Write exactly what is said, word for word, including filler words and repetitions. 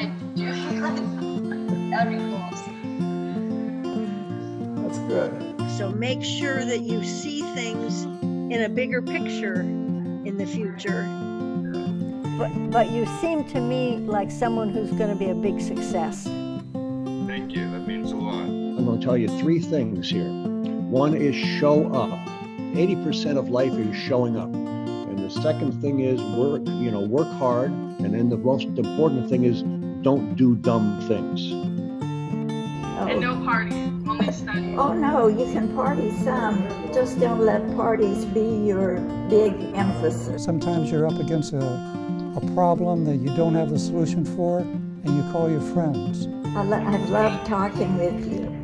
I do every course. That's good. So make sure that you see things in a bigger picture in the future. But, but you seem to me like someone who's going to be a big success. Thank you. That means a lot. I'm going to tell you three things here. One is show up. eighty percent of life is showing up. And the second thing is work, you know, work hard. And then the most important thing is don't do dumb things. Oh. And no partying, only study. Oh no, you can party some. Just don't let parties be your big emphasis. Sometimes you're up against a, a problem that you don't have the solution for, and you call your friends. I lo- I love talking with you.